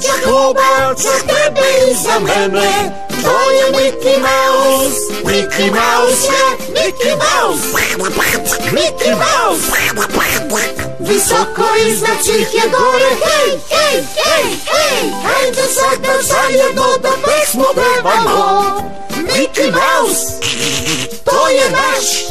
Cię chłopak, czy ty był zamętny? To nie Mickey Mouse, Mickey Mouse, Mickey Mouse, Mickey Mouse. Wysoko i znaczy się góry, hej, hej, hej, hej. Hej, to zagnam za jedno do bezmowego, bo Mickey Mouse to je nasz.